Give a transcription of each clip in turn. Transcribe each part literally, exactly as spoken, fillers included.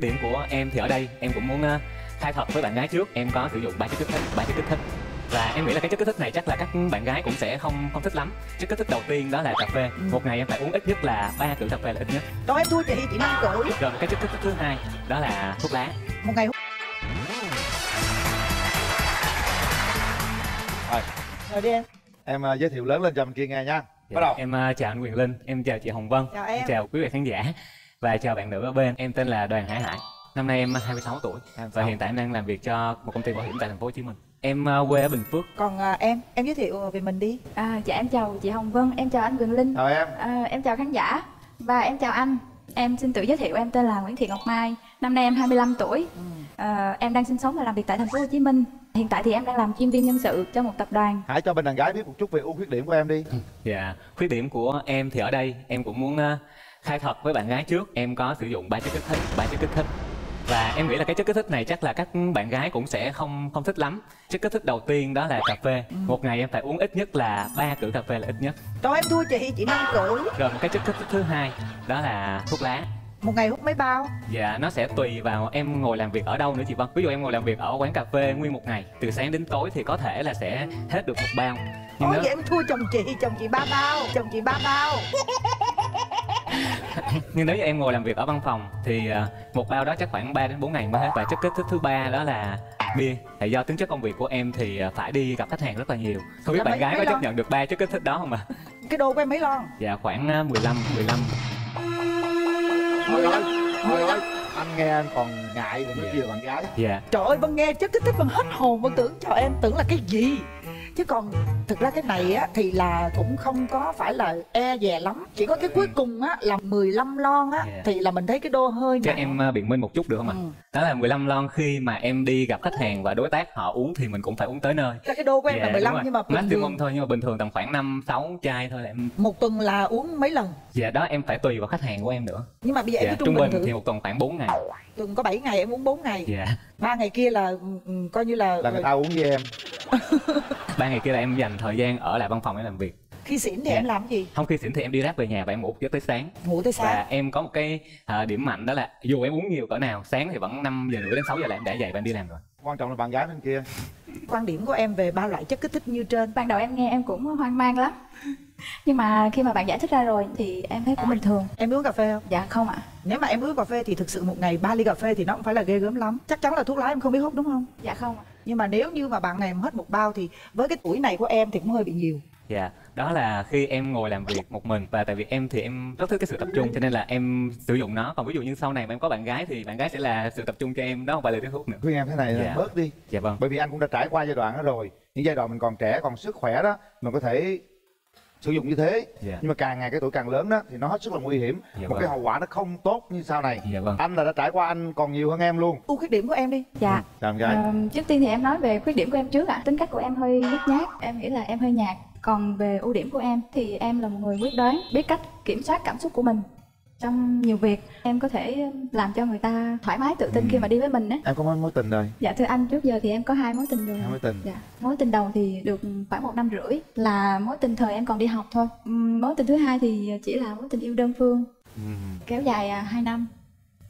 Khuyết điểm của em thì ở đây em cũng muốn khai thật với bạn gái trước. Em có sử dụng ba chất kích thích, ba chất kích thích và em nghĩ là cái chất kích thích này chắc là các bạn gái cũng sẽ không không thích lắm. Chất kích thích đầu tiên đó là cà phê. Ừ. Một ngày em phải uống ít nhất là ba cữ cà phê là ít nhất. Đó em thua chị, chị năm cữ. Rồi cái chất kích thích thứ hai đó là thuốc lá. Một ngày hút. Rồi. Rồi đi em. Em uh, giới thiệu lớn lên cho mình kia nghe nha. Dạ, bắt đầu. Em uh, chào anh Quyền Linh, em chào chị Hồng Vân, chào em. Em chào quý vị khán giả và chào bạn nữ ở bên. Em tên là Đoàn Hải Hải. Năm nay em hai mươi sáu tuổi hai mươi sáu. Và hiện tại em đang làm việc cho một công ty bảo hiểm tại thành phố Hồ Chí Minh. Em quê ở Bình Phước. Còn à, em, em giới thiệu về mình đi. À, dạ em chào chị Hồng Vân, em chào anh Quyền Linh. Chào em. À, em chào khán giả và em chào anh. Em xin tự giới thiệu em tên là Nguyễn Thị Ngọc Mai. Năm nay em hai mươi lăm tuổi. Ừ. À, em đang sinh sống và làm việc tại thành phố Hồ Chí Minh. Hiện tại thì em đang làm chuyên viên nhân sự cho một tập đoàn. Hãy cho bên đàn gái biết một chút về ưu khuyết điểm của em đi. Dạ, khuyết điểm của em thì ở đây em cũng muốn khai thật với bạn gái trước. Em có sử dụng ba chất kích thích, ba chất kích thích. Và em nghĩ là cái chất kích thích này chắc là các bạn gái cũng sẽ không không thích lắm. Chất kích thích đầu tiên đó là cà phê. Ừ. Một ngày em phải uống ít nhất là ba cữ cà phê là ít nhất. Đó em thua chị, chị năm cữ. Rồi một cái chất kích thích thứ hai đó là thuốc lá. Một ngày hút mấy bao? Dạ, nó sẽ tùy vào em ngồi làm việc ở đâu nữa chị Vân. Ví dụ em ngồi làm việc ở quán cà phê nguyên một ngày, từ sáng đến tối thì có thể là sẽ hết được một bao. Nhưng ôi, nếu... vậy em thua chồng chị, chồng chị ba bao, chồng chị ba bao. Nhưng nếu như em ngồi làm việc ở văn phòng thì một bao đó chắc khoảng ba đến bốn ngày mới hết. Và chất kích thích thứ ba đó là bia. Tại do tính chất công việc của em thì phải đi gặp khách hàng rất là nhiều. Không biết là bạn mấy, gái mấy có lon? Chấp nhận được ba chất kích thích đó không ạ? À? Cái đồ của em mấy lon? Dạ khoảng mười lăm. Thôi rồi, thôi rồi. Anh nghe anh còn ngại về mấy điều bạn gái. Dạ. Trời ơi, Vân nghe chất kích thích Vân hết hồn, Vân tưởng trời em tưởng là cái gì. Chứ còn thực ra cái này á thì là cũng không có phải là e dè lắm. Chỉ có cái cuối cùng á là mười lăm lon á, yeah. Thì là mình thấy cái đô hơi. Cho em biện minh một chút được không ạ? Ừ. Đó là mười lăm lon khi mà em đi gặp khách hàng và đối tác họ uống thì mình cũng phải uống tới nơi. Cái đô của em, yeah, là mười lăm nhưng mà bình thường thôi, nhưng mà bình thường tầm khoảng năm sáu chai thôi là em. Một tuần là uống mấy lần? Dạ đó em phải tùy vào khách hàng của em nữa. Nhưng mà bây giờ em, yeah, trung, trung bình, bình thì một tuần khoảng bốn ngày. Tuần có bảy ngày em uống bốn ngày. Dạ. Ba ngày kia là coi như là là người ta uống với em. Ba ngày kia là em dành thời gian ở lại văn phòng để làm việc. Khi xỉn thì, yeah, em làm gì? Không, khi xỉn thì em đi ráp về nhà và em ngủ cho tới sáng. Ngủ tới sáng. Và em có một cái uh, điểm mạnh đó là dù em uống nhiều cỡ nào, sáng thì vẫn năm giờ rưỡi đến sáu giờ là em đã dậy và em đi làm rồi. Quan trọng là bạn gái bên kia. Quan điểm của em về ba loại chất kích thích như trên. Ban đầu em nghe em cũng hoang mang lắm. Nhưng mà khi mà bạn giải thích ra rồi thì em thấy cũng bình thường. Em uống cà phê không? Dạ không ạ. Nếu mà em uống cà phê thì thực sự một ngày ba ly cà phê thì nó cũng phải là ghê gớm lắm. Chắc chắn là thuốc lá em không biết hút đúng không? Dạ không ạ. Nhưng mà nếu như mà bạn này hết một bao thì với cái tuổi này của em thì cũng hơi bị nhiều. Dạ, yeah, đó là khi em ngồi làm việc một mình. Và tại vì em thì em rất thích cái sự tập trung cho nên là em sử dụng nó. Còn ví dụ như sau này mà em có bạn gái thì bạn gái sẽ là sự tập trung cho em. Đó không phải là điếu thuốc nữa. Khuyên em thế này là, yeah, bớt đi. Dạ vâng. Bởi vì anh cũng đã trải qua giai đoạn đó rồi. Những giai đoạn mình còn trẻ, còn sức khỏe đó, mình có thể sử dụng như thế, yeah. Nhưng mà càng ngày cái tuổi càng lớn đó thì nó hết sức là nguy hiểm, yeah, một vâng. cái hậu quả nó không tốt như sau này, yeah, vâng. Anh là đã trải qua, anh còn nhiều hơn em luôn. Ưu khuyết điểm của em đi. Dạ, ừ. ờ, trước tiên thì em nói về khuyết điểm của em trước ạ. à. Tính cách của em hơi nhút nhát, em nghĩ là em hơi nhạt. Còn về ưu điểm của em thì em là một người quyết đoán, biết cách kiểm soát cảm xúc của mình trong nhiều việc. Em có thể làm cho người ta thoải mái tự tin, ừ. khi mà đi với mình á. Em có mấy mối tình rồi? Dạ thưa anh, trước giờ thì em có hai mối tình rồi. Hai mối tình. Dạ. Mối tình đầu thì được khoảng một năm rưỡi, là mối tình thời em còn đi học thôi. Mối tình thứ hai thì chỉ là mối tình yêu đơn phương, ừ. kéo dài hai năm.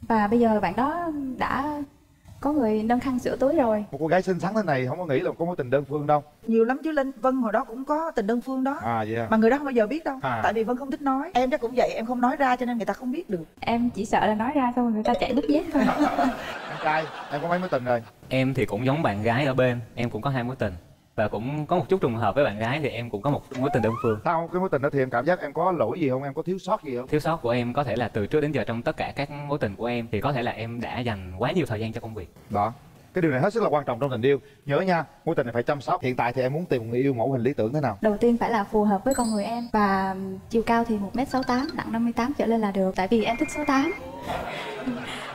Và bây giờ bạn đó đã có người nâng khăn sửa túi rồi. Một cô gái xinh xắn thế này không có nghĩ là có mối tình đơn phương đâu. Nhiều lắm chứ Linh, Vân hồi đó cũng có tình đơn phương đó. À, yeah. Mà người đó không bao giờ biết đâu. à. Tại vì Vân không thích nói. Em đó cũng vậy, em không nói ra cho nên người ta không biết được. Em chỉ sợ là nói ra xong người ta chạy đứt dép thôi. Em trai, em có mấy mối tình rồi? Em thì cũng giống bạn gái ở bên, em cũng có hai mối tình. Và cũng có một chút trùng hợp với bạn gái thì em cũng có một mối tình đơn phương. Sau cái mối tình đó thì em cảm giác em có lỗi gì không? Em có thiếu sót gì không? Thiếu sót của em có thể là từ trước đến giờ trong tất cả các mối tình của em thì có thể là em đã dành quá nhiều thời gian cho công việc. Đó, cái điều này hết sức là quan trọng trong tình yêu. Nhớ nha, mối tình này phải chăm sóc. Hiện tại thì em muốn tìm một người yêu mẫu hình lý tưởng thế nào? Đầu tiên phải là phù hợp với con người em. Và chiều cao thì một mét sáu mươi tám, nặng năm mươi tám trở lên là được. Tại vì em thích sáu mươi tám.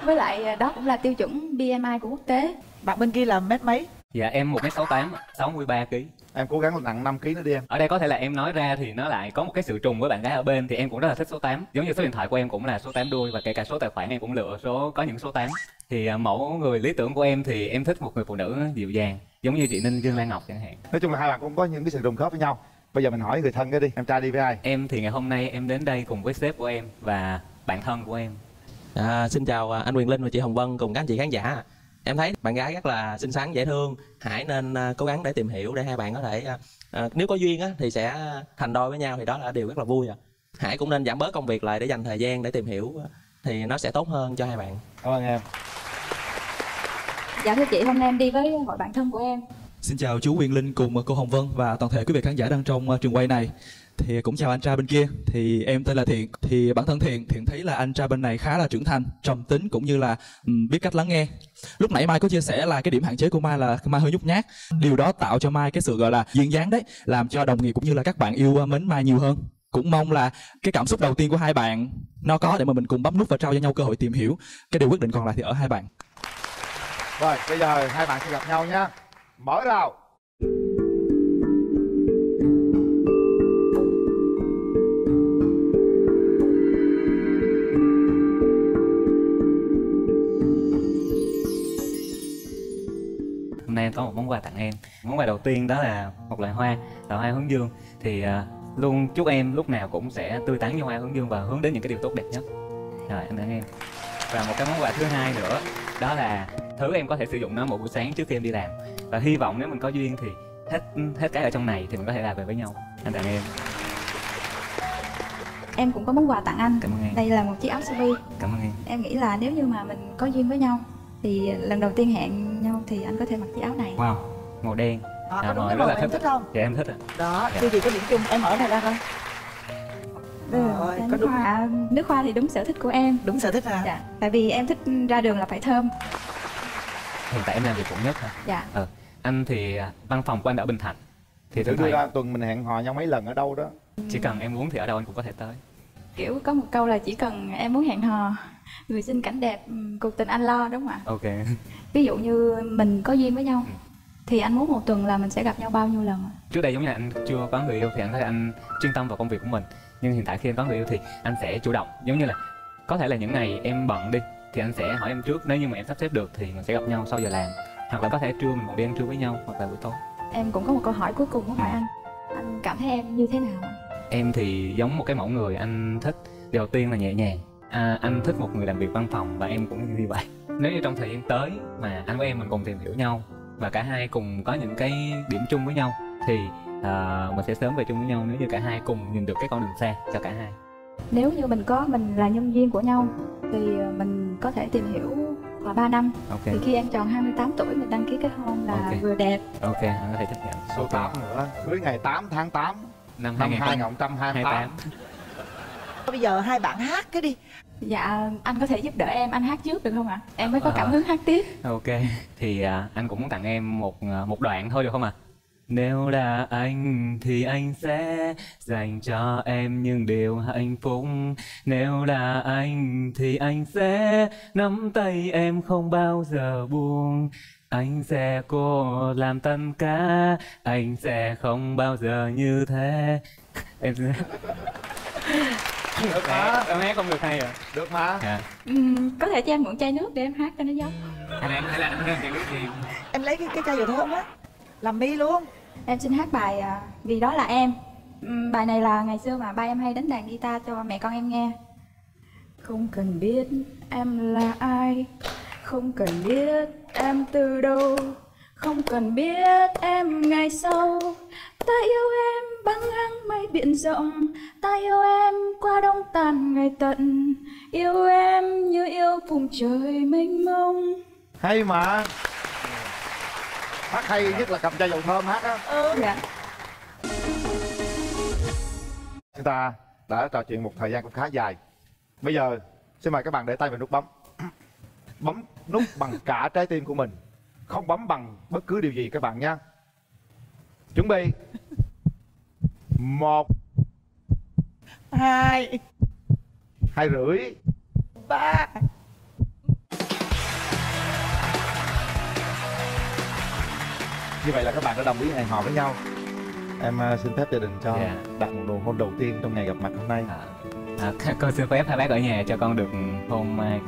Với lại đó cũng là tiêu chuẩn B M I của quốc tế. Bạn bên kia là mét mấy? Dạ em một mét sáu mươi tám, sáu mươi ba ki lô gam. Em cố gắng nặng năm ki lô gam nữa đi em. Ở đây có thể là em nói ra thì nó lại có một cái sự trùng với bạn gái ở bên. Thì em cũng rất là thích số tám. Giống như số điện thoại của em cũng là số tám đuôi. Và kể cả số tài khoản em cũng lựa số có những số tám. Thì mẫu người lý tưởng của em thì em thích một người phụ nữ dịu dàng, giống như chị Ninh Dương Lan Ngọc chẳng hạn. Nói chung là hai bạn cũng có những cái sự trùng khớp với nhau. Bây giờ mình hỏi người thân cái đi. Em trai đi với ai? Em thì ngày hôm nay em đến đây cùng với sếp của em và bạn thân của em. À, xin chào anh Quyền Linh và chị Hồng Vân cùng các anh chị khán giả. Em thấy bạn gái rất là xinh xắn, dễ thương. Hãy nên cố gắng để tìm hiểu để hai bạn có thể à, nếu có duyên á, thì sẽ thành đôi với nhau, thì đó là điều rất là vui. À. Hãy cũng nên giảm bớt công việc lại để dành thời gian để tìm hiểu thì nó sẽ tốt hơn cho hai bạn. Cảm ơn em. Dạ thưa chị, hôm nay em đi với hội bạn thân của em. Xin chào chú Quyền Linh cùng cô Hồng Vân và toàn thể quý vị khán giả đang trong trường quay này. Thì cũng chào anh trai bên kia. Thì em tên là Thiện. Thì bản thân Thiện, Thiện thấy là anh trai bên này khá là trưởng thành, trầm tính cũng như là biết cách lắng nghe. Lúc nãy Mai có chia sẻ là cái điểm hạn chế của Mai là Mai hơi nhút nhát. Điều đó tạo cho Mai cái sự gọi là duyên dáng đấy, làm cho đồng nghiệp cũng như là các bạn yêu mến Mai nhiều hơn. Cũng mong là cái cảm xúc đầu tiên của hai bạn nó có để mà mình cùng bấm nút và trao cho nhau cơ hội tìm hiểu. Cái điều quyết định còn lại thì ở hai bạn. Rồi, bây giờ hai bạn sẽ gặp nhau nha. Mở rào. Hôm nay em có một món quà tặng em. Món quà đầu tiên đó là một loại hoa, là hoa hướng dương. Thì uh, luôn chúc em lúc nào cũng sẽ tươi tắn như hoa hướng dương và hướng đến những cái điều tốt đẹp nhất. Rồi, anh tặng em. Và một cái món quà thứ hai nữa, đó là thứ em có thể sử dụng nó mỗi buổi sáng trước khi em đi làm. Và hy vọng nếu mình có duyên thì hết hết cái ở trong này thì mình có thể làm về với nhau. Anh tặng em. Em cũng có món quà tặng anh. Cảm ơn em. Đây là một chiếc áo sơ mi. Cảm ơn em. Em nghĩ là nếu như mà mình có duyên với nhau thì lần đầu tiên hẹn nhau thì anh có thể mặc chiếc áo này. Wow, màu đen. À, à, có đúng cái màu em thích không? Dạ em thích ạ. Đó, dạ. Thì gì có điểm chung, em ở này ra thôi. Rồi, có đúng hoa. À, nước hoa thì đúng sở thích của em. Đúng sở thích hả? Dạ, tại vì em thích ra đường là phải thơm. Hiện tại em làm việc cũng nhất hả? Dạ. Ờ, anh thì văn phòng của anh ở Bình Thạnh. Thì thử ra tuần mình hẹn hò nhau mấy lần ở đâu đó. Chỉ cần em muốn thì ở đâu anh cũng có thể tới. Kiểu có một câu là chỉ cần em muốn hẹn hò, người xinh cảnh đẹp, cuộc tình anh lo, đúng không ạ? Ok. Ví dụ như mình có duyên với nhau, ừ. Thì anh muốn một tuần là mình sẽ gặp nhau bao nhiêu lần? Trước đây giống như anh chưa có người yêu thì anh thấy anh chuyên tâm vào công việc của mình. Nhưng hiện tại khi em có người yêu thì anh sẽ chủ động. Giống như là có thể là những ngày em bận đi thì anh sẽ hỏi em trước, nếu như mà em sắp xếp được thì mình sẽ gặp nhau sau giờ làm. Hoặc là có thể trưa mình còn đi ăn trưa với nhau, hoặc là buổi tối. Em cũng có một câu hỏi cuối cùng muốn hỏi anh. Anh cảm thấy em như thế nào? Em thì giống một cái mẫu người anh thích. Đầu tiên là nhẹ nhàng. À, anh thích một người làm việc văn phòng và em cũng như vậy. Nếu như trong thời gian tới mà anh với em mình cùng tìm hiểu nhau và cả hai cùng có những cái điểm chung với nhau thì à, mình sẽ sớm về chung với nhau, nếu như cả hai cùng nhìn được cái con đường xa cho cả hai. Nếu như mình có mình là nhân viên của nhau thì mình có thể tìm hiểu khoảng ba năm. Okay. Thì khi em tròn hai mươi tám tuổi mình đăng ký kết hôn là okay. Vừa đẹp. Ok, anh có thể chấp nhận. Số okay. tám nữa, cưới ngày tám tháng tám năm hai nghìn không trăm hai mươi tám. Bây giờ hai bạn hát cái đi. Dạ, anh có thể giúp đỡ em, anh hát trước được không ạ? Em mới có cảm hứng hát tiếp. Ok, thì anh cũng muốn tặng em một một đoạn thôi được không ạ? Nếu là anh thì anh sẽ dành cho em những điều hạnh phúc. Nếu là anh thì anh sẽ nắm tay em không bao giờ buông. Anh sẽ cố làm tất cả, anh sẽ không bao giờ như thế. Em sẽ... Được mà. Em hát không được hay rồi. Được mà. Dạ. Ừ, có thể cho em mượn chai nước để em hát cho nó giống. Em thấy là em hát chai nước gì? Em lấy cái, cái chai dầu thơm á. Làm mi luôn. Em xin hát bài Vì Đó Là Em. Bài này là ngày xưa mà ba em hay đánh đàn guitar cho mẹ con em nghe. Không cần biết em là ai, không cần biết em từ đâu, không cần biết em ngày sau. Ta yêu em băng ngang mây biển rộng, ta yêu em qua đông tàn ngày tận, yêu em như yêu vùng trời mênh mông. Hay mà. Hát hay nhất là cầm chai dầu thơm hát á. Ừ. Dạ. Chúng ta đã trò chuyện một thời gian cũng khá dài. Bây giờ xin mời các bạn để tay vào nút bấm. Bấm nút bằng cả trái tim của mình, không bấm bằng bất cứ điều gì các bạn nha. Chuẩn bị. Một, hai, hai rưỡi, ba. Như vậy là các bạn đã đồng ý hẹn hò với nhau. Em xin phép gia đình cho yeah. đặt một nụ hôn đầu tiên trong ngày gặp mặt hôm nay. À, à, con xin phép hai bác ở nhà cho con được hôn mai.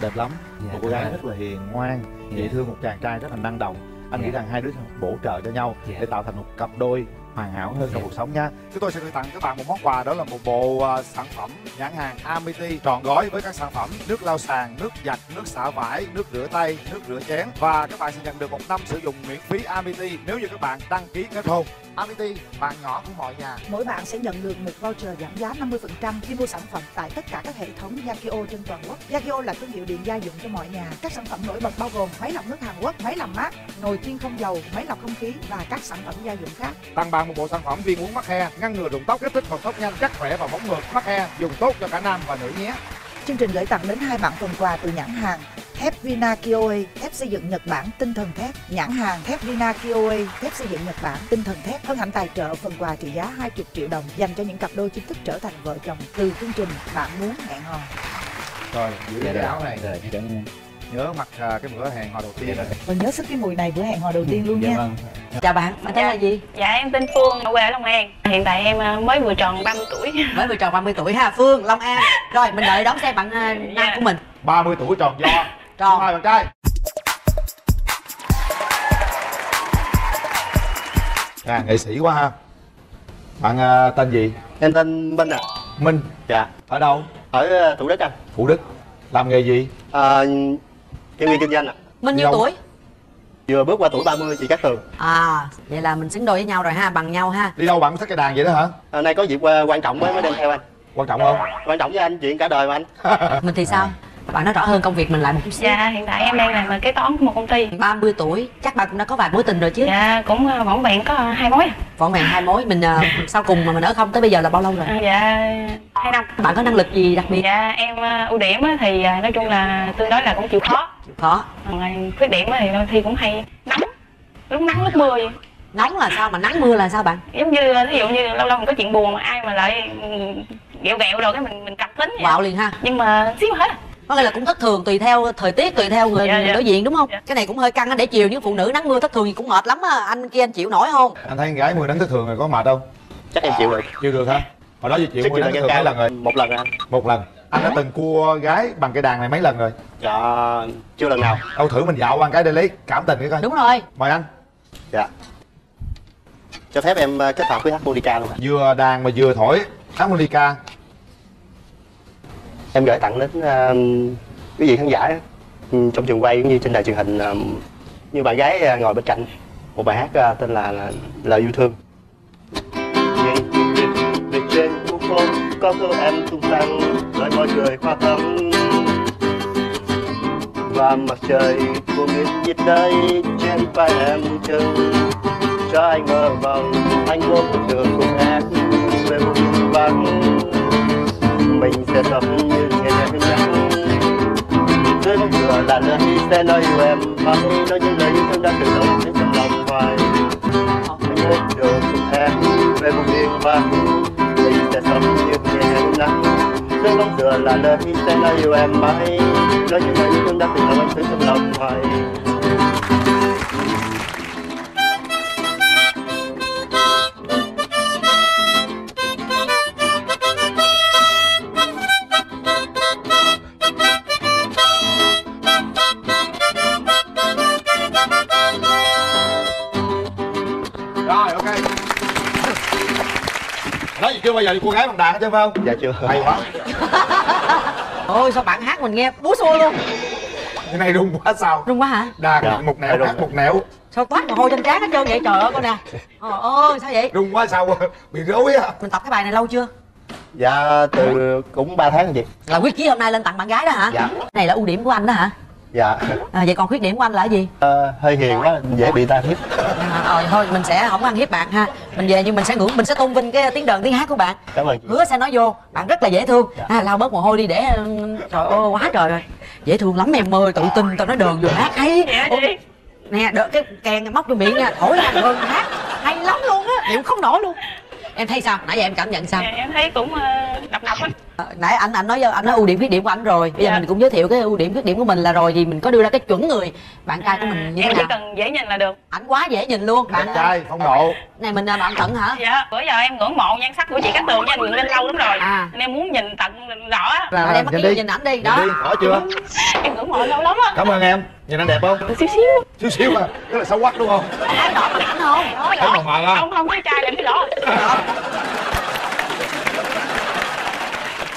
Đẹp lắm, dạ, một cô gái rất là hiền, ngoan, dễ dạ. thương, một chàng trai rất là năng động. Anh dạ. nghĩ rằng hai đứa bổ trợ cho nhau dạ. để tạo thành một cặp đôi hoàn hảo hơn trong cuộc sống nha. Chúng tôi sẽ gửi tặng các bạn một món quà, đó là một bộ sản phẩm nhãn hàng Amity trọn gói với các sản phẩm nước lau sàn, nước giặt, nước xả vải, nước rửa tay, nước rửa chén. Và các bạn sẽ nhận được một năm sử dụng miễn phí Amity nếu như các bạn đăng ký kết hôn. Amity, bạn nhỏ của mọi nhà. Mỗi bạn sẽ nhận được một voucher giảm giá năm mươi phần trăm khi mua sản phẩm tại tất cả các hệ thống Gia Kio trên toàn quốc. Gia Kio là thương hiệu điện gia dụng cho mọi nhà. Các sản phẩm nổi bật bao gồm máy lọc nước Hàn Quốc, máy làm mát, nồi chiên không dầu, máy lọc không khí và các sản phẩm gia dụng khác. Tặng bạn một bộ sản phẩm viên uống mắc he ngăn ngừa rụng tóc, kích thích mọc tóc nhanh, chắc khỏe và bóng mượt. Mắc he dùng tốt cho cả nam và nữ nhé. Chương trình gửi tặng đến hai bạn phần quà từ nhãn hàng thép Vinakioi, thép xây dựng Nhật Bản, tinh thần thép. Nhãn hàng thép Vinakioi, thép xây dựng Nhật Bản, tinh thần thép hân hạnh tài trợ phần quà trị giá hai mươi triệu đồng dành cho những cặp đôi chính thức trở thành vợ chồng từ chương trình Bạn Muốn Hẹn Hò. Rồi, giữ cái áo này rồi, nhớ mặc uh, cái bữa hẹn hò đầu tiên. Mình nhớ sức cái mùi này bữa hẹn hò đầu tiên luôn dạ, nha. Vâng. Chào bạn, bạn tên dạ, là gì? Dạ em tên Phương, quê ở Long An. Hiện tại em mới vừa tròn ba mươi tuổi. Mới vừa tròn ba mươi tuổi ha, Phương, Long An. Rồi mình đợi đón xem bạn uh, nam của mình. ba mươi tuổi tròn do. Tròn. Hai bạn trai. À, nghệ sĩ quá ha. Bạn uh, tên gì? Em tên Minh ạ. À. Minh. Dạ. Ở đâu? Ở uh, Thủ Đức anh. Thủ Đức. Làm nghề gì? À, cái nghề kinh doanh ạ. À. Mình nhiêu tuổi? Vừa bước qua tuổi ba mươi chị Cát Tường. À, vậy là mình xứng đôi với nhau rồi ha, bằng nhau ha. Đi đâu bạn cũng thích cái đàn vậy đó hả? À, nay có dịp uh, quan trọng mới mới đem theo anh. Quan trọng không? Quan trọng với anh, chuyện cả đời mà anh. Mình thì sao? À. Bạn nói rõ hơn công việc mình lại một chút xíu. Dạ, hiện tại em đang làm kế toán của một công ty. ba mươi tuổi, chắc bạn cũng đã có vài mối tình rồi chứ? Dạ, cũng vỏn vẹn có hai mối. Vỏn vẹn hai mối, mình uh, sau cùng mà mình ở không tới bây giờ là bao lâu rồi? Dạ, hai năm. Bạn có năng lực gì đặc biệt? Dạ, em uh, ưu điểm thì uh, nói chung là tôi nói là cũng chịu khó. Chịu khó. Còn khuyết điểm thì đôi khi cũng hay nóng, lúc nắng lúc mưa vậy. Nóng là sao mà nắng mưa là sao bạn? Giống như ví dụ như lâu lâu mình có chuyện buồn mà ai mà lại ghẹo ghẹo rồi cái mình mình cặp tính vậy. Bạo liền ha. Nhưng mà xíu hết. Có nghĩa là cũng thất thường tùy theo thời tiết, tùy theo người, dạ, người dạ. đối diện đúng không? Dạ. Cái này cũng hơi căng á, để chiều những phụ nữ nắng mưa thất thường thì cũng mệt lắm á, anh kia anh chịu nổi không? Anh thấy con gái mưa nắng thất thường rồi có mệt không? Chắc em chịu được. Chịu được hả? Hồi đó giờ chịu chắc mưa nắng thất thường mấy lần rồi? Một lần rồi anh. Một lần. Anh đã từng cua gái bằng cái đàn này mấy lần rồi? Dạ, chưa lần nào. Đâu thử mình dạo qua cái để lấy cảm tình cái coi. Đúng rồi. Mời anh. Dạ. Cho phép em kết hợp với harmonica luôn ạ. Vừa đàn mà vừa thổi harmonica. Em gửi tặng đến uh, quý vị khán giả trong trường quay cũng như trên đài truyền hình, uh, như bạn gái uh, ngồi bên cạnh, một bài hát uh, tên là, là Lời Yêu Thương. Nhìn về trên phố phố có cô em tung tăng lại mọi người hoa thắm và mặt trời của miền nhiệt đới trên vai em chân cho anh mơ vòng anh muốn được cùng em về một vùng vắng. Mình sẽ gặp như ngày đẹp nắng. Dưới bóng cửa là nơi sẽ nói yêu em và khi nói những lời yêu thương đã từ lâu đến trong lòng hoài. Mình muốn được cùng em về vùng yên vắng. Mình sẽ gặp như ngày đẹp nắng. Dưới bóng cửa là nơi sẽ nói yêu em và khi nói những lời yêu thương đã từ lâu đến trong lòng hoài. Chưa bao giờ đi cô gái bằng đàn hết chứ phải không? Dạ chưa. Hay quá. Ôi sao bạn hát mình nghe búa xua luôn. Cái này rung quá sao? Rung quá hả? Đàn dạ, một nẻo hát một nẻo. Sao toát mồ hôi trên trán hết trơn vậy trời ơi con nè. Trời ơi sao vậy? Rung quá sao bị rối á. Mình tập cái bài này lâu chưa? Dạ từ cũng ba tháng rồi chị. Là quyết chí hôm nay lên tặng bạn gái đó hả? Dạ. Cái này là ưu điểm của anh đó hả? Dạ. À, vậy còn khuyết điểm của anh là gì? Ờ, hơi hiền quá, dễ bị ta hiếp. Ờ à, thôi mình sẽ không ăn hiếp bạn ha. Mình về nhưng mình sẽ ngưỡng, mình sẽ tôn vinh cái tiếng đờn tiếng hát của bạn. Cảm ơn chị. Hứa sẽ nói vô, bạn rất là dễ thương. Dạ. À, lau bớt mồ hôi đi để trời ơi quá trời rồi. Dễ thương lắm em ơi, tự tin tao nói đờn vừa hát hay. Ôi, nè, đỡ cái kèn móc vô miệng nha, thổi ra hơn hát hay lắm luôn á, chịu không nổi luôn. Em thấy sao? Nãy giờ em cảm nhận sao? Dạ, em thấy cũng đập đập á. à, nãy anh anh nói anh nói ưu điểm khuyết điểm của anh rồi, bây giờ yeah. mình cũng giới thiệu cái ưu điểm khuyết điểm của mình là rồi, thì mình có đưa ra cái chuẩn người bạn trai của mình như thế nào? Em chỉ cần dễ nhìn là được. Anh quá dễ nhìn luôn. Bạn trai phong độ này mình là bạn Cận hả? Dạ, bữa giờ em ngưỡng mộ nhan sắc của chị Cát Tường nha, mình lên lâu lắm rồi à. Nên em muốn nhìn tận rõ là em bắt cái nhìn ảnh đi đó. Đi khỏi chưa? Em ngưỡng mộ lâu lắm á. Cảm ơn em. Nhìn anh đẹp không? Xíu xíu. Xíu xíu mà, tức là xấu quắc đúng không? Anh đỏ mặt không? Thấy mờ mờ không? Không không thấy trai định rõ.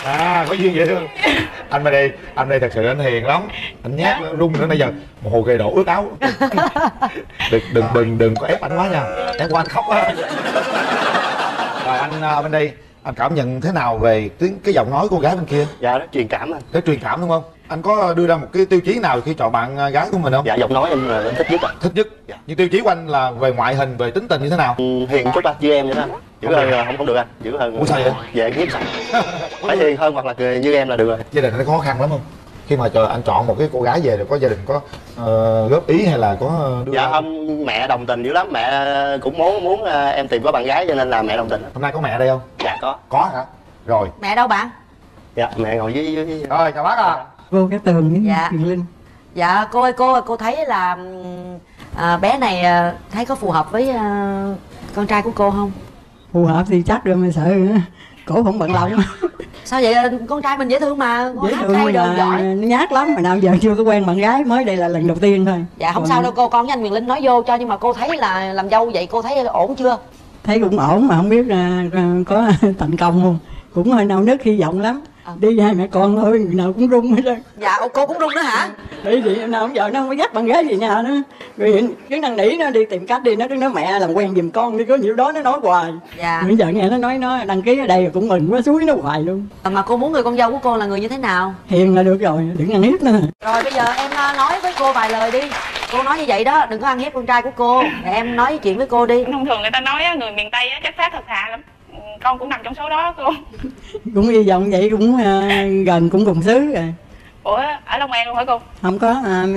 À, có duyên vậy thôi. Anh mà đây, anh đây thật sự anh hiền lắm. Anh nhát rung nữa nãy giờ. Một hồ kề đổ ướt áo. Đừng, đừng, đừng, đừng có ép anh quá nha. Ép quá anh khóc á. Rồi anh à, bên đây, anh cảm nhận thế nào về tiếng cái giọng nói cô gái bên kia? Dạ, nó truyền cảm anh. Cái truyền cảm đúng không? Anh có đưa ra một cái tiêu chí nào khi chọn bạn gái của mình không? Dạ, giọng nói em là thích nhất ạ. Thích nhất? Dạ. Nhưng tiêu chí của anh là về ngoại hình, về tính tình như thế nào? Ừ, hiền chút anh, như em vậy đó. Giữ hơn không, không, không được anh, giữ hơn. Ủa sao vậy? Dạ, hiếp sạch. Phải hiền hơn hoặc là cười như em là được rồi. Gia đình nó có khó khăn lắm không? Khi mà chờ anh chọn một cái cô gái về rồi có gia đình có uh, góp ý hay là có đưa? Dạ không, mẹ đồng tình dữ lắm, mẹ cũng muốn muốn em tìm có bạn gái cho nên là mẹ đồng tình. Hôm nay có mẹ đây không? Dạ có. Có hả? Rồi. Mẹ đâu bạn? Dạ mẹ ngồi dưới dưới. Rồi chào bác ạ. À. Cô Cát Tường với dạ. Quyền Linh. Dạ cô ơi, cô cô thấy là à, bé này thấy có phù hợp với à, con trai của cô không? Phù hợp thì chắc rồi mà sợ cổ không bận lòng. Sao vậy? Con trai mình dễ thương mà. Dễ thương mà giỏi. Nó nhát lắm mà nào giờ chưa có quen bạn gái, mới đây là lần đầu tiên thôi. Dạ không còn... sao đâu cô, con với anh Quyền Linh nói vô cho. Nhưng mà cô thấy là làm dâu vậy cô thấy ổn chưa? Thấy cũng ổn mà không biết là có thành công không. Cũng hơi nao nức hy vọng lắm. À. Đi hai mẹ con thôi, người nào cũng rung hết trơn. Dạ, cô cũng rung nữa hả? Đi thì nào giờ nó không có dắt bạn gái gì nhà nữa. Rồi cái thằng nỉ nó đi tìm cách đi, nó đứng nó mẹ làm quen giùm con đi, có nhiều đó nó nói hoài. Dạ. Bây giờ nghe nó nói nó đăng ký ở đây rồi cũng mừng quá, suối nó hoài luôn. Mà cô muốn người con dâu của cô là người như thế nào? Hiền là được rồi, đừng ăn hiếp nữa. Rồi bây giờ em nói với cô vài lời đi. Cô nói như vậy đó, đừng có ăn hiếp con trai của cô. Để em nói chuyện với cô đi. Thông thường người ta nói người miền Tây á chất phác thật thà lắm. Con cũng nằm trong số đó cô. Cũng hy vọng vậy, cũng uh, gần cũng cùng xứ rồi. Ủa ở Long An luôn hả cô? Không có,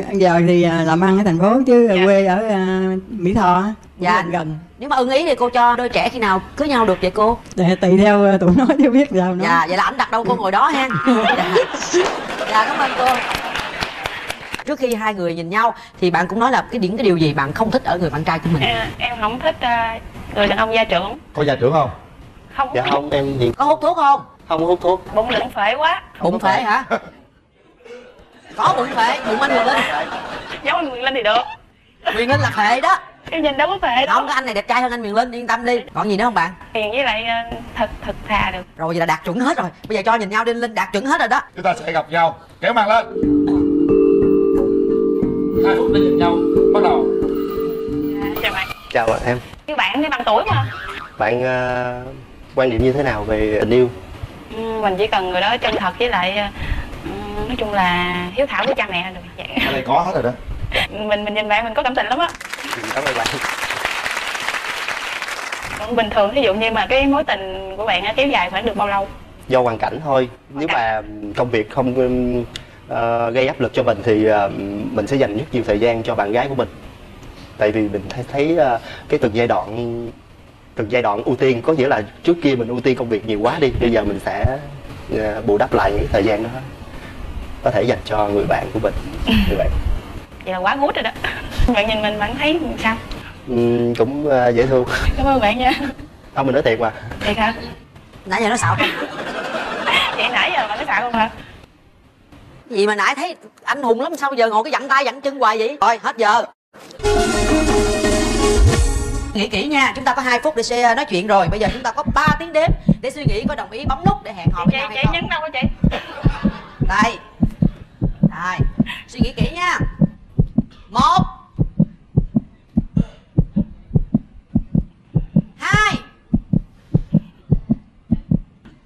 uh, giờ thì uh, làm ăn ở thành phố chứ dạ. Quê ở uh, Mỹ Tho. Dạ gần. Nếu mà ưng ý thì cô cho đôi trẻ khi nào cưới nhau được vậy cô? Để tùy theo uh, tụi nó chứ biết sao nữa. Dạ vậy là ảnh đặt đâu cô ngồi đó ha. Dạ. Dạ cảm ơn cô. Trước khi hai người nhìn nhau thì bạn cũng nói là cái điểm cái điều gì bạn không thích ở người bạn trai của mình? À, em không thích uh, người đàn ông gia trưởng. Có gia trưởng không? Không hút. Dạ không em thì có hút thuốc không? Không hút thuốc. Bụng lưỡng phệ quá. Bụng phệ hả? Có bụng phệ. Bụng anh Quyền Linh. Giống anh Quyền Linh thì được. Quyền Linh là phệ đó. Em nhìn đâu có phệ đâu. Không, cái anh này đẹp trai hơn anh Quyền Linh, yên tâm đi. Còn gì nữa không bạn? Hiền với lại thật thật thà được. Rồi vậy là đạt chuẩn hết rồi. Bây giờ cho nhìn nhau đi Linh, đạt chuẩn hết rồi đó. Chúng ta sẽ gặp nhau. Kéo màn lên. Hai phút để nhìn nhau. Bắt đầu. Chào bạn. Chào bạn em. Như bạn thì bằng tuổi mà. Bạn uh... quan điểm như thế nào về tình yêu? Mình chỉ cần người đó chân thật với lại nói chung là hiếu thảo với cha mẹ được vậy. Ở đây có hết rồi đó. Mình mình nhìn bạn mình có cảm tình lắm á. Cảm ơn bạn. Còn bình thường ví dụ như mà cái mối tình của bạn kéo dài khoảng được bao lâu? Do hoàn cảnh thôi. Nếu mà công việc không uh, gây áp lực cho mình thì uh, mình sẽ dành rất nhiều thời gian cho bạn gái của mình. Tại vì mình thấy, thấy uh, cái từng giai đoạn từng giai đoạn ưu tiên, có nghĩa là trước kia mình ưu tiên công việc nhiều quá đi, bây giờ mình sẽ uh, bù đắp lại những thời gian đó có thể dành cho người bạn của mình. Người bạn vậy là quá ngút rồi đó. Bạn nhìn mình bạn thấy sao? Uhm, cũng uh, dễ thương. Cảm ơn bạn nha. Không, mình nói thiệt mà. Thiệt hả? Nãy giờ nó sợ. Vậy nãy giờ bạn nó sợ không hả? Gì mà nãy thấy anh hùng lắm, sao giờ ngồi cái vặn tay vặn chân hoài vậy? Thôi hết giờ. Nghĩ kỹ nha, chúng ta có hai phút để nói chuyện rồi. Bây giờ chúng ta có ba tiếng đếm để suy nghĩ có đồng ý bấm nút để hẹn hò với nhau hay không. Chị nhấn đâu hả chị? Đây. Đây. Suy nghĩ kỹ nha. Một. Hai.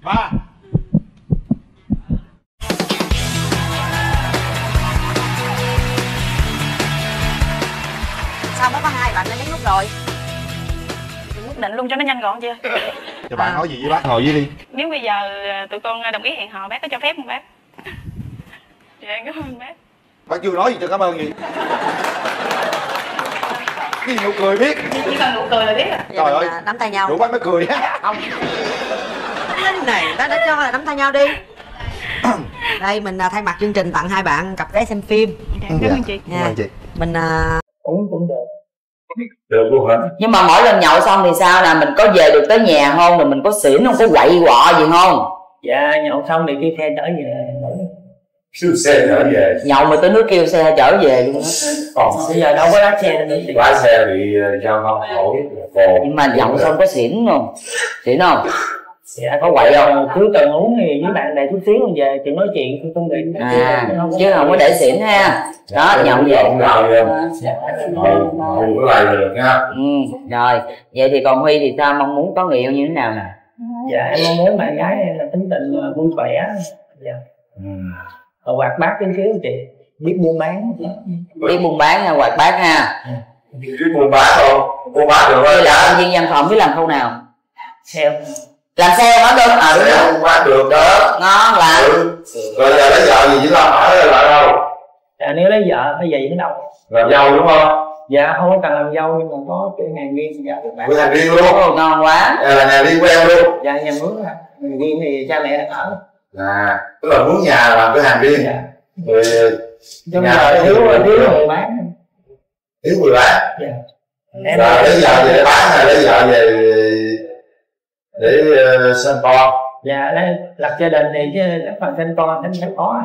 Ba. Sao mới có hai bạn đã nhấn nút rồi? Định luôn cho nó nhanh gọn chưa? Cho bạn à. Nói gì với bác hồi với đi. Nếu bây giờ tụi con đồng ý hẹn hò bác có cho phép không bác? Dạ cảm ơn bác. Bác chưa nói gì cho cảm ơn gì. Cái gì nụ cười biết. Chỉ cần nụ cười là biết. Trời ơi, nắm tay nhau. Đủ bác mới cười á. Không. này, ta đã cho là nắm tay nhau đi. Đây mình thay mặt chương trình tặng hai bạn cặp vé xem phim. Cảm ơn chị. Mình cũng cũng được. Được luôn hả? Nhưng mà mỗi lần nhậu xong thì sao nè, mình có về được tới nhà không, rồi mình có xỉn không, có quậy quọ gì không? Dạ nhậu xong thì kêu xe trở về. Siêu xe trở về. Nhậu mà tới nước kêu xe trở về luôn á. Còn bây giờ đâu có lái xe nữa. Lái xe thì sao không? Khổ. Nhưng mà nhậu xong có xỉn không? Xỉn không? Dạ có quậy không? Cứ cần uống thì với bạn bè chút xíu không về, chuyện nói chuyện không đi. À, chứ không có để xỉn ha. Đó, nhậu vậy. Không có lại được ha. Ừ, rồi. Vậy thì còn Huy thì sao, mong muốn có người yêu như thế nào nè? Dạ, em mong muốn bạn gái em là tính tình vui vẻ. Dạ. Hoạt bát chút xíu chị, biết buôn bán. Biết buôn bán ha, hoạt bát ha. Biết buôn bán không? Buôn bán được thôi. Như là nhân viên văn phòng biết làm khâu nào? Xem làm xe hả cưng? À đúng rồi, bán được đó. Ngon là ừ. Rồi giờ lấy vợ gì chứ không phải lấy vợ đâu. À, nếu lấy vợ phải về Vĩnh Long làm dâu đúng không? Dạ không có cần làm dâu nhưng mà có cái hàng riêng. Dạ được bạn. Hàng riêng luôn. Ngon quá. Dạ là nhà riêng của em luôn. Dạ nhà mướn à. Hàng riêng thì cha mẹ ở. À tức là mướn nhà làm cái hàng riêng. Dạ. Rồi nhà thiếu thiếu người bán. Thiếu người bán. Dạ. Em rồi lấy vợ về bán hay lấy vợ về để uh, sinh con? Dạ lấy lập gia đình thì chứ lấy phần sinh con thì nó khó.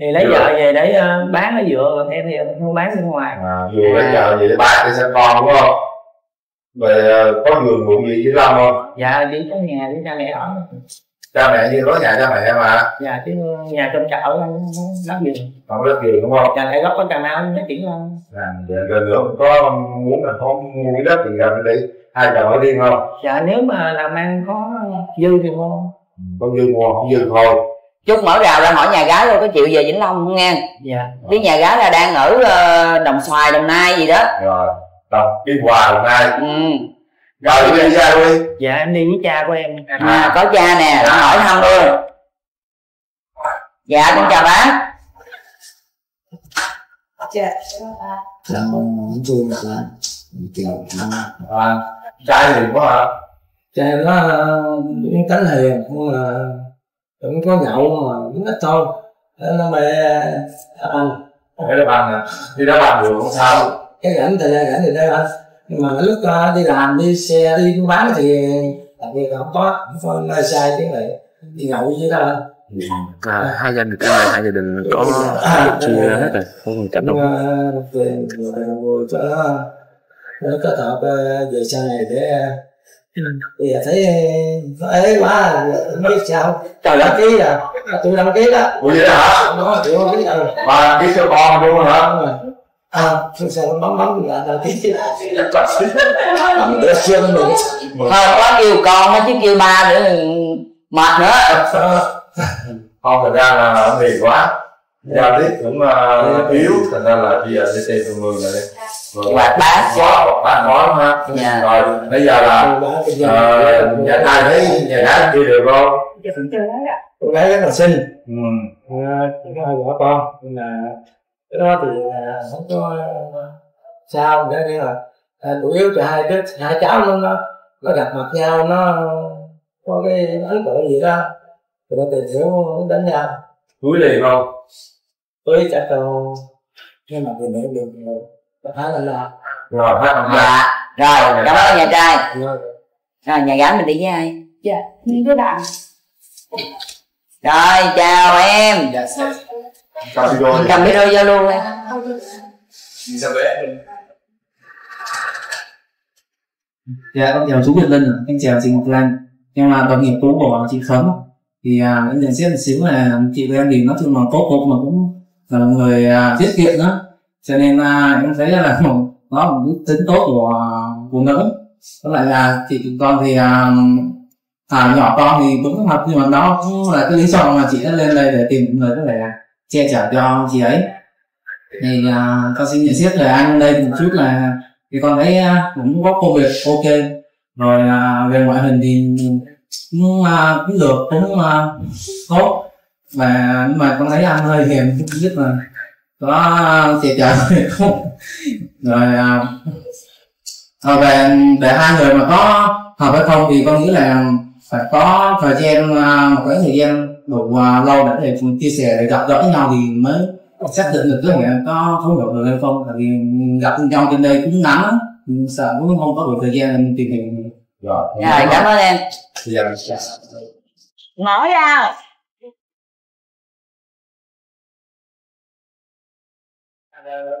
Thì lấy vợ về để uh, bán nó dựa, còn em thì không bán bên ngoài. À, vừa lấy vợ về để bán để sinh con đúng không? Vậy uh, có vườn ruộng gì với Long không? Dạ chỉ có nhà với cha mẹ ở. Cha mẹ như nói nhà cha mẹ mà. Dạ chứ nhà trong chợ đất vườn. Không đất vườn đúng không? Nhà lại gốc có cà mau nó chuyển hơn. À gần nữa có muốn là không mua cái đất thì gần đi. Hai chồng ở riêng không? Dạ nếu mà làm ăn có dư thì mua. Có dư mua, không dư thôi. Chút mở rào ra hỏi nhà gái thôi có chịu về Vĩnh Long không nghe? Dạ. Với nhà gái là đang ở Đồng Xoài, Đồng Nai gì đó. Rồi, Đồng, đi Hòa, Đồng Nai. Ừ. Rồi đi với cha đi. Dạ em đi với cha của em. À, à có cha nè, dạ. Hỏi thăm luôn. Dạ con chào bác. Dạ con muốn thương là tiền thắng. À trai hiền quá hả? Trai nó những tánh hiền cũng là cũng có nhậu mà cũng ít thôi, nó mẹ ăn phải đá bàn à, đi đá bàn được không sao? Cái rảnh thời gian rảnh thì đây anh, nhưng mà lúc đi làm đi xe đi buôn bán thì đặc biệt là không có không có sai tiếng này đi nhậu với đó anh. À, hai gia đình trong này hai gia đình có chia hết rồi, không cảnh đâu. Nó kết hợp về sau này để bây giờ thấy nó ế quá không biết sao. Trời đăng ký à, tụi đăng ký đó. Ủa vậy đó hả? Nó tụi đăng ký rồi. Mà ký cho con luôn hả? À, phương xe nó bấm bấm là đăng ký chứ. Bấm để xuyên mình. Không có kêu con nó chứ kêu ba nữa mệt nữa. Không, thật ra là mệt quá. Giao tiếp cũng yếu, thành ra là bây giờ sẽ tìm thường mười rồi. Hoạt bát quá, hoạt bát khó lắm ha. Dạ. Rồi bây giờ là nhà trai thấy nhà gái kia được không? Dạ cũng chưa gái ạ. Cô gái rất là xinh. Ừ. Chỉ có hơi bỏ con nhưng mà cái đó thì không có sao nữa, nghĩa là đủ yếu cho hai đứa hai cháu nó nó nó gặp mặt nhau nó có cái ấn tượng gì đó thì nó tìm hiểu đánh nhau. Cưới liền không? Cưới chắc đâu nhưng mà tìm hiểu được. Rồi, dạ. Rồi, cảm ơn nhà trai. Rồi, nhà gái mình đi với ai? Dạ, đi với bạn. Rồi, chào em. Dạ, cầm video vô luôn em. Dạ, con chào chú Quyền Linh. Em chào chị Ngọc Lan. Nhưng mà đồng nghiệp cũ của chị Khấm thì em nhận xét một xíu là chị của em thì nó thường là tốt cục mà cũng là người tiết kiệm đó, cho nên à, em thấy là một, đó là một tính tốt của phụ nữ. Với lại là chị con thì à, à, nhỏ con thì cũng học, nhưng mà đó cũng là cái lý do mà chị đã lên đây để tìm người có thể che chở cho chị ấy. Thì à, con xin nhận xét về anh đây một chút là thì con thấy à, cũng có công việc ok rồi, à, về ngoại hình thì cũng, à, cũng được, cũng à, tốt, và nhưng mà con thấy anh hơi hiền, không biết là có chị chở không. Rồi à, về để hai người mà có hợp hay không thì có nghĩa là phải có thời gian, một cái thời gian đủ lâu để chia sẻ, để gặp gỡ với nhau thì mới xác định được cái này có thấu hiểu được hay không. Tại vì gặp nhau trên đây cũng ngắn lắm, sợ cũng không có đủ thời gian tìm hiểu. Rồi, rồi cảm ơn em. Nói ra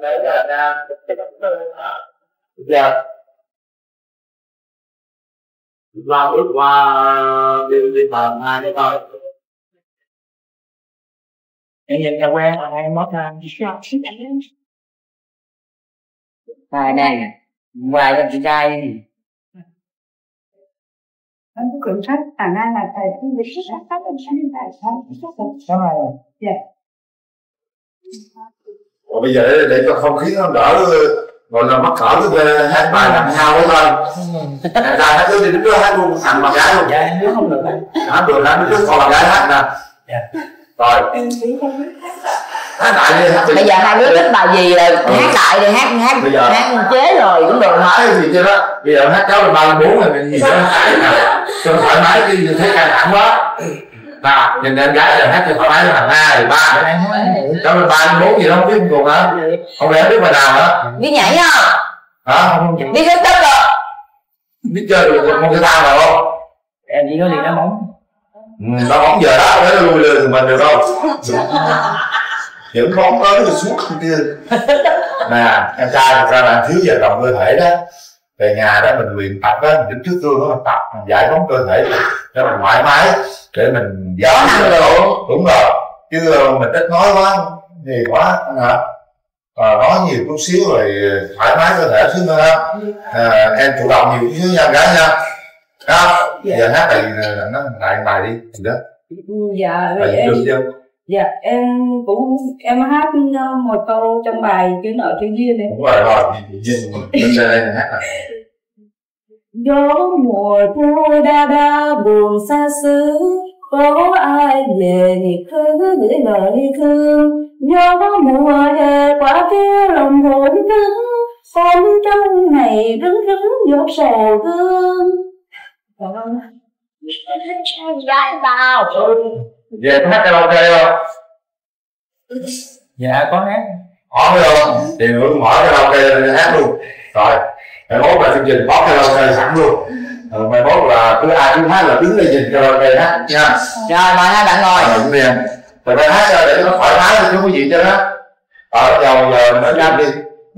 đấy là ra dạ vào ước qua đi đi tầm hai đấy thôi. Em nhìn ra quen là hai mốt ha. Hai này ngoài con chị trai anh cũng kiểm soát à nay là thầy cũng biết sát sát bên sáng bên tài sáng sát được sao rồi dạ. Còn bây giờ để cho không khí nó đỡ gọi là mắc cỡ cái hai ba năm sau đó thôi. Đại gia nó cứ đi đứng hát luôn thằng bà gái luôn. Dạ nó không được đấy. Nó được lắm nó cứ còn bà gái hát nè. Dạ. Rồi. Hát lại đi. Hát bây giờ hai đứa thích bài gì là ừ. Hát lại đi hát hát bây giờ, hát chế rồi cũng được hết. Thì chưa đó. Bây giờ hát cháu là ba bốn rồi mình gì đó hát nào. Cho thoải mái đi đừng thấy căng thẳng quá. Nào, nhìn em gái giờ hát cho thoải mái thằng hai thì ba cháu là ba bốn gì đó không biết cùng hả? Không lẽ biết bài nào hả? Biết nhảy không? Hả? Biết hết tất rồi. Biết chơi được một cái tao nào không? Em chỉ có đi đá bóng. Đá bóng giờ đó đấy lùi lừa thì mình được không? Hiểu bóng đó nó suốt không kia. Nè, em trai thật ra là thiếu giờ động cơ thể đó. Về nhà đó mình luyện tập đó, mình đứng trước gương đó mình tập, mình giải phóng cơ thể cho mình thoải mái để mình giảm độ. Đúng rồi, chứ mình ít nói quá nhiều quá hả? À, nói nhiều chút xíu rồi thoải mái cơ thể xíu nữa ha. À, em chủ động nhiều chút xíu nha gái nha. Đó, dạ. Giờ hát bài nó lại bài đi thì đó. Dạ bài em, được chưa? Dạ em cũng em hát một câu trong bài chứ nợ thiếu duyên đấy. Đúng rồi rồi, duyên mình sẽ hát này. Gió mùa thu đa đa buồn xa xứ, có ai về thì cứ gửi lời thương. Gió mùa hè quá kia lòng hồn cứng, con trong này rứng rứng giọt sầu hương. Cảm ơn. Gái vào. Về có hát karaoke không? Dạ có hát. Hỏi không? Thì Hương hỏi karaoke hát luôn. Rồi, mày mốt là chương trình có karaoke sẵn luôn. Mày mốt là cứ ai cũng hát là đứng lên nhìn karaoke hát nha. Rồi mời hai bạn ngồi. Rồi em. Tụi mày hát ra để nó thoải mái thôi chứ không có gì cho nó. Ờ giờ giờ mình hát đi.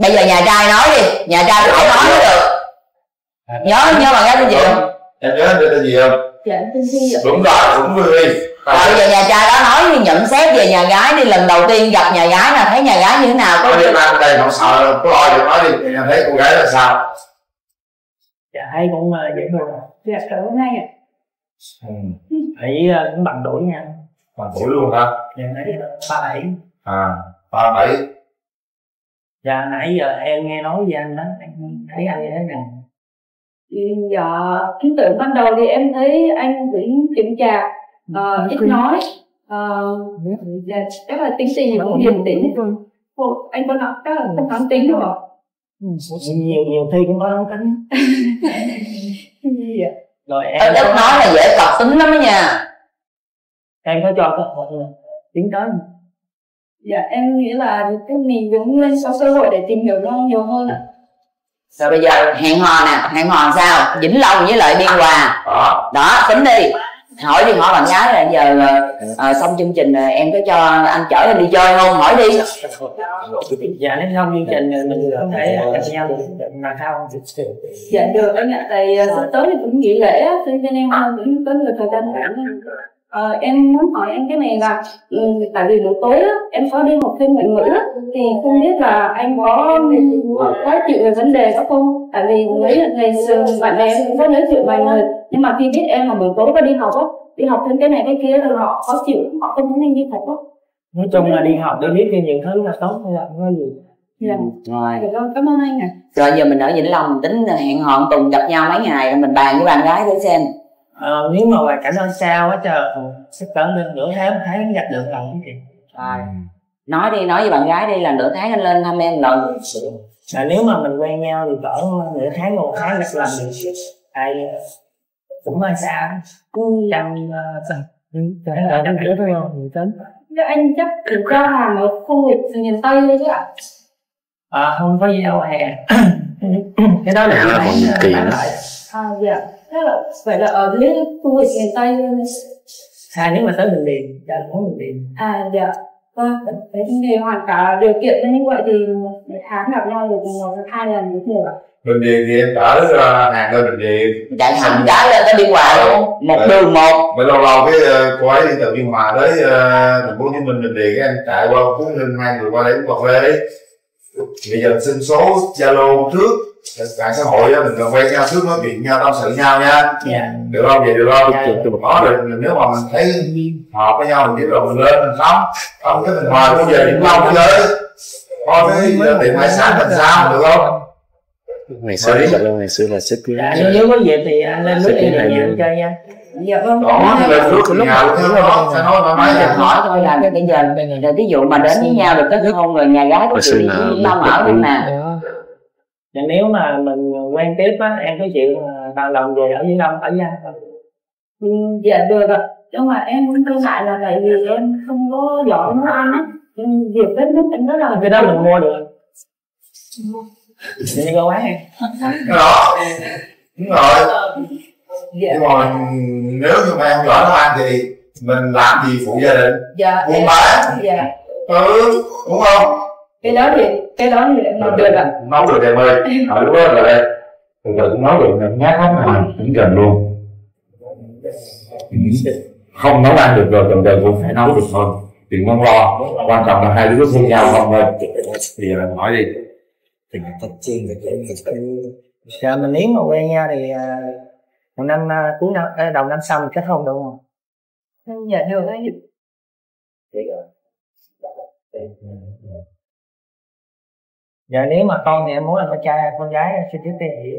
Bây giờ nhà trai nói đi, nhà trai phải nói mới được. Nhớ nhớ bạn gái tên gì không? Em nhớ tên tên gì không? Dạ tên gì vậy? Đúng rồi, đúng rồi. Bây giờ nhà trai đó nói nhận xét về nhà gái đi, lần đầu tiên gặp nhà gái là thấy nhà gái như thế nào? Có đi ra đây không sợ, có lo được nói đi, em thấy cô gái là sao? Dạ thấy cũng dễ thương. Dạ trời cũng hay à. Ừ. Thấy cũng bằng tuổi nha. Bằng tuổi luôn hả? Dạ thấy ba mươi bảy. À ba mươi bảy. Dạ nãy giờ em nghe nói về anh đó, em thấy anh như thế nào? Dạ, kiến tượng ban đầu thì em thấy anh cũng kiểm tra, uh, ít nói, rất là tính tình cũng điềm tĩnh. Anh có nói rất là thẳng tính đúng không? Nhiều nhiều thi cũng có thẳng tính. Rồi em ít nói là dễ tập tính lắm đó nha. Em có cho cơ hội tính tới. Dạ, em nghĩ là cái mình cũng nên có cơ hội để tìm hiểu nó nhiều hơn. Rồi bây giờ hẹn hò nè, hẹn hò sao? Vĩnh Long với lại Biên Hòa. Đó, tính đi. Hỏi đi, hỏi bạn gái là giờ à, xong chương trình rồi em có cho anh chở anh đi chơi không? Hỏi đi. Dạ nếu không chương trình mình không thể gặp nhau được mà sao? Dạ được anh ạ, tại sắp tới thì cũng nghỉ lễ cho nên em cũng có nhiều thời gian rảnh. Ờ, em muốn hỏi anh cái này là tại vì buổi tối á, em có đi học thêm ngoại ngữ á, thì không biết là anh có có chịu về vấn đề đó không? Tại vì mấy ngày bạn bè cũng có nói chuyện vài người, nhưng mà khi biết em là buổi tối có đi học á, đi học thêm cái này cái kia rồi họ khó chịu, họ không muốn anh đi thật á. Nói chung là đi học để biết thêm những thứ là tốt hay là không gì. Dạ. Rồi. Cảm ơn anh ạ. Rồi giờ mình ở Vĩnh Long tính hẹn hò tuần gặp nhau mấy ngày rồi mình bàn với bạn gái để xem. Ờ, nếu mà hoàn cảnh nó sao á trời, sắp tới lên nửa tháng thấy nó gặp được lần cái gì. Rồi. Nói đi, nói với bạn gái đi là nửa tháng anh lên thăm em lần. Là nếu mà mình quen nhau thì cỡ nửa tháng một tháng gặp lần được. Ai cũng hơi xa trong tấn. Anh chắc được cho là một khu vực từ miền Tây đấy chứ ạ? À, không có gì đâu hè. Cái đó là một nhiệm kỳ nữa. À dạ, thế là vậy là ở những khu vực miền Tây luôn. À nếu mà tới Bình Điền, dạ có Bình Điền. À dạ, vâng. Thế thì hoàn cả điều kiện như vậy thì một tháng gặp nhau được một hai lần cũng được ạ. Bình Điền thì em ở hàng ở Bình Điền. Chạy hành trái lên tới Biên Hòa luôn, một đường một. Vậy lâu lâu cái cô ấy đi từ Biên Hòa tới thành phố Hồ Chí Minh Bình Điền, em chạy qua Phú Ninh hai người qua đây uống cà phê. Bây giờ xin số Zalo trước, mạng xã hội mình cần quen nhau trước, nói chuyện nhau tâm sự nhau nha. Dạ. Được không? Vậy được không? Có được, nếu mà mình thấy hợp với nhau thì tiếp tục mình lên mình khóc. Không cái mình hòa bây giờ điểm lâu chơi. Coi cái tiệm hải sản mình sao được không? Ngày xưa là lâu ngày xưa là xích quý. Dạ, nếu có dịp thì anh lên nước đi nhà anh chơi nha. Dạ vâng. Đó, lên nước nhà luôn chứ không? Sao nói mà nói hỏi thôi là cái bây giờ là ví dụ mà đến với nhau được tới hôn người nhà gái có chuyện đi tao mở luôn nè. Dạ, nếu mà mình quen tiếp á, em có chịu đàn lòng về ở dưới Đông ở Gia không? Ừ, dạ được ạ. Nhưng mà em cũng không ngại là tại vì em không có dọn nấu ăn á. Việc bếp nút em rất là... Cái đó mình mua được. Đi qua quán em. Đó, đúng rồi. Nhưng mà nếu như mà em giỏi nấu ăn thì mình làm gì phụ gia đình? Dạ. Buôn bán. Dạ. Ừ, đúng không? Cái đó thì cái đó thì nấu được ạ. Nấu được em ơi. Hồi lúc đó là đây từ từ cũng nấu được, ngát lắm mà cũng gần luôn. Không nấu ăn được rồi từ từ cũng phải nấu được thôi, đừng mong lo. Quan trọng là hai đứa có thương nhau không thôi. Bây giờ mình hỏi đi. Giờ mình nếu mà quen nhau thì năm cuối năm đầu năm sau mình kết hôn được không? Dạ được đấy. Giờ nếu mà con thì em muốn là con trai hay con gái xin trước tiên thì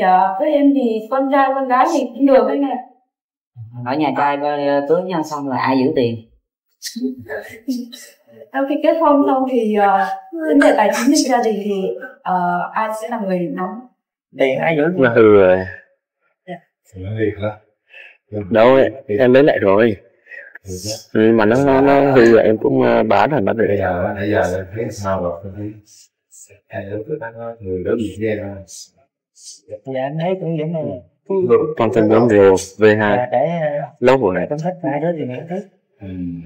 chờ với em thì con trai con gái thì cũng được đấy nè. Ở nhà trai cưới nhau xong là ai giữ tiền? Sau khi kết hôn xong thì vấn đề tài chính trong gia đình thì uh, ai sẽ là người nắm tiền ai giữ tiền? Ừ rồi. Đâu em lấy lại rồi. Ừ, mà nó nó nó hư rồi em cũng bán rồi bán rồi. Bây giờ bây giờ em thấy sao rồi? Em thấy người lớn gì vậy? Dạ anh thấy cũng vậy này. Con thân bướm rùa về hai. Lâu rồi này. Con thích hai đứa thì em thích.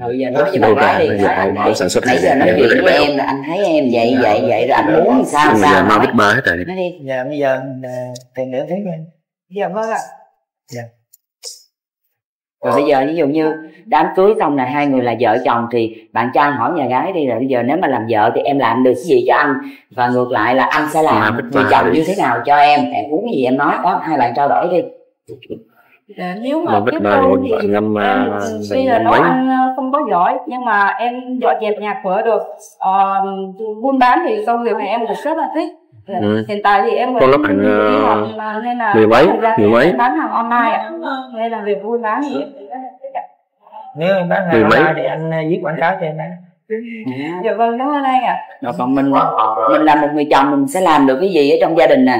Rồi giờ nói với bạn gái thì anh thấy nãy giờ nói chuyện với em là anh thấy em vậy vậy vậy rồi anh muốn sao sao. Giờ mau biết bơi hết rồi. Nói đi. Dạ bây giờ tiền nữa thấy quen. Dạ vâng ạ. Dạ. Rồi bây giờ ví dụ như đám cưới xong là hai người là vợ chồng thì bạn trai hỏi nhà gái đi là bây giờ nếu mà làm vợ thì em làm được cái gì cho anh và ngược lại là anh sẽ làm người chồng như thế nào cho em, em muốn gì em nói đó, hai bạn trao đổi đi. Để nếu mà tiếp tục thì em tuy là nấu ăn không có giỏi nhưng mà em dọn dẹp nhà cửa được, ờ, buôn bán thì công việc này em cũng rất là thích. Ừ. Hiện tại thì em còn đi học mà nên là mấy, mấy. bán hàng online ạ, nên là việc buôn bán thì nếu em bán hàng online thì anh viết quảng cáo cho em bán. À. Dạ vâng, cảm ơn anh ạ. Rồi còn mình mình là một người chồng mình sẽ làm được cái gì ở trong gia đình nè,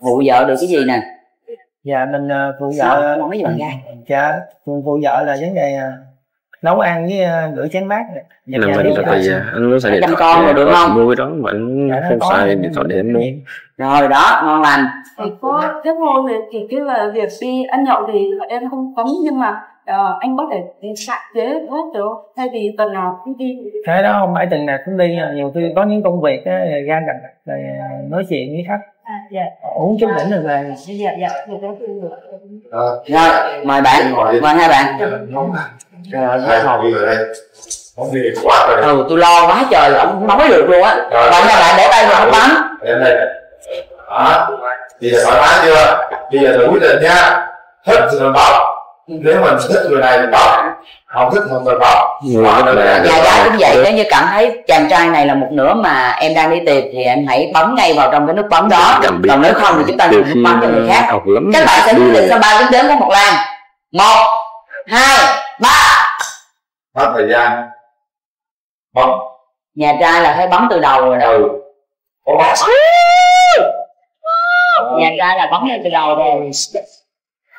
phụ vợ được cái gì nè? Dạ mình phụ vợ nói với bạn gái. Dạ phụ vợ là vấn đề nấu ăn với rửa chén bát này. Là mình là phải anh muốn xài điện thoại con rồi được không? Mua cái đó vẫn không xài điện thoại để nuôi. Rồi đó ngon lành. Thì có kết hôn thì cái là việc đi ăn nhậu thì em không cấm nhưng mà uh, anh có thể hạn chế hết được thay vì tuần nào cũng đi. Thế đó không phải tuần nào cũng đi, nhiều khi có những công việc á ra gặp rồi nói chuyện với khách. À, dạ. Uống chút đỉnh được rồi. Dạ dạ. Rồi mời bạn, mời hai bạn. Hai hồn gì rồi đây? Không đi quá rồi. Ừ, tôi lo quá trời là không nói được luôn á. Bạn hai bạn để tay vào không bấm. Để đây. Đó. Bây giờ thoải mái chưa? Bây giờ tôi quyết định nha. Thích thì mình bảo. Nếu mình thích người này mình bảo. Không thích không mình bảo. Nhà gái cũng vậy. Nếu như cảm thấy chàng trai này là một nửa mà em đang đi tìm thì em hãy bấm ngay vào trong cái nút bấm đó. Còn nếu không thì chúng ta đừng bấm cho người khác. Các bạn sẽ quyết định sau ba đếm có một lần. Một, hai, ba. Hết thời gian bấm. Nhà trai là phải bấm từ đầu rồi nè. Nhà trai là bấm từ đầu rồi.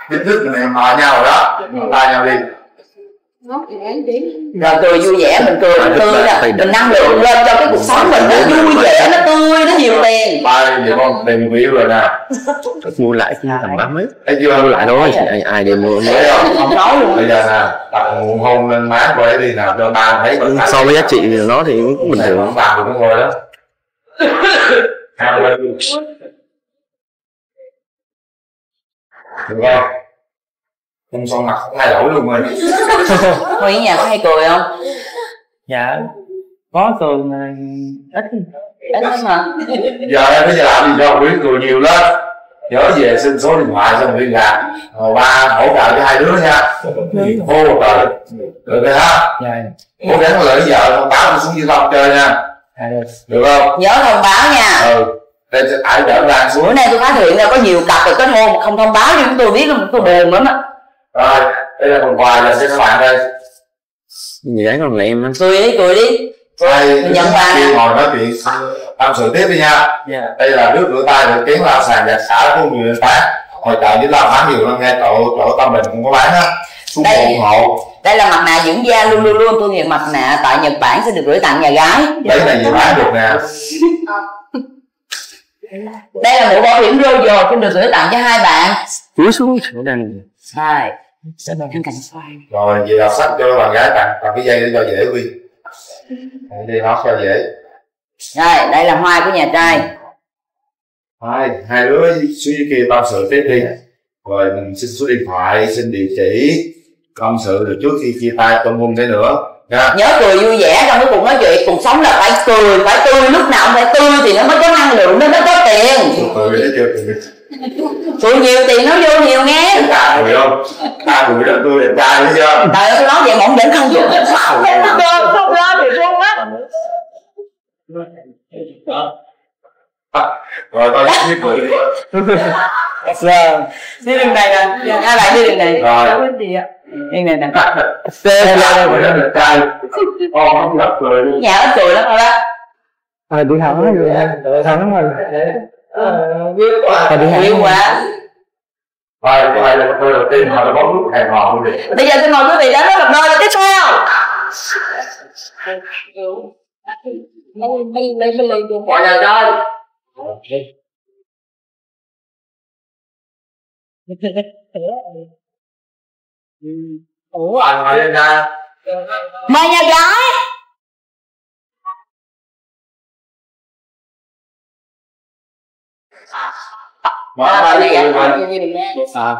chính thức này hòa nhau đó, hòa nhau đi. Rồi cười vui vẻ, mình cười mình tươi đó, mình năng lượng lên cho cái cuộc sống mình nó vui vẻ, nó tươi, nó nhiều tiền. Ba thì con đem người yêu rồi nè, mua lại chứ tầm ba mấy, mua lại thôi, ai đem mua mới không nói luôn. Bây giờ nè, đặt nguồn hôn lên má của ấy đi nào cho ba thấy. So với giá trị nó thì cũng bình thường. Không vào được nó ngồi đó. Hào lên. Được không? Không son mặt không ai lỗi luôn rồi. Thôi ở nhà có hay cười không? Dạ có cười mà ít. Ít lắm hả? Giờ em phải làm gì đâu, Nguyễn cười nhiều lên. Nhớ về xin số điện thoại xong Nguyễn gạt. Hồi ba hỗ trợ cho hai đứa nha. Hô một tờ. Được rồi hả? Dạ. Cố gắng lợi giờ thông báo xuống dưới lòng chơi nha. Được không? Nhớ thông báo nha. Ừ. Bữa nay tôi phát hiện ra có nhiều cặp rồi kết hôn không thông báo cho chúng tôi biết, tôi buồn lắm á. Rồi, đây là phần quà dành cho các bạn đây. Gì đấy còn em anh. Cười đi, cười đi. Đây, nhận quà nè. Ngồi nói chuyện tâm sự tiếp đi nha. Yeah. Đây là nước rửa tay được tiếng lao sàn giặt xả của người bán. Hồi chợ với lao bán nhiều năm nghe chỗ chỗ Tâm Bình cũng có bán á. Xuống ủng hộ. Đây là mặt nạ dưỡng da luôn luôn luôn tôi nghĩ mặt nạ tại Nhật Bản sẽ được gửi tặng nhà gái. Đấy là gì bán được nè. Đây là mũ bảo hiểm rô dồ cũng được gửi tặng cho hai bạn. Cúi xuống chỗ này. Sai. Sẽ đang cảnh sai. Rồi về đọc sách cho các bạn gái tặng, tặng cái dây để cho dễ Huy. Đi nó cho dễ. Đây, đây là hoa của nhà trai. Hai, hai đứa xuống dưới kia tâm sự tiếp đi. Rồi mình xin số điện thoại, xin địa chỉ, tâm sự được trước khi chia tay tôm hôn thế nữa. Yeah. Nhớ cười vui vẻ trong cái cuộc nói chuyện. Cuộc sống là phải cười, phải tươi, lúc nào cũng phải tươi thì nó mới có năng lượng, nó mới có tiền. Cười đấy chưa? Cười nhiều tiền nó vô nhiều nghe. Ta cười không? Ta cười đó tươi đẹp trai đấy chưa? Trời ơi, tôi nói vậy mà ông vẫn không dùng. Không lên, không lên thì rung á. Rồi tôi biết cười. Đi đường này nè, ai lại đi đường này? Rồi đây này nè. Xe la rồi nó được trai. Ông không lấp cười. Nhà ít cười lắm rồi đó. Ờ đi thẳng lắm rồi. Thẳng lắm rồi. Ờ đi thẳng quá. Rồi, đây là tôi đầu tiên họ là bóng nút hàng hò luôn đi. Bây giờ tôi mời quý vị đến với cặp đôi tiếp theo. Mình mình mình lên được. Mọi người đây. Ủa anh hỏi lên ra. Mời nhà gái. Mời nhà gái.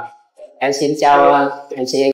Em xin chào em xin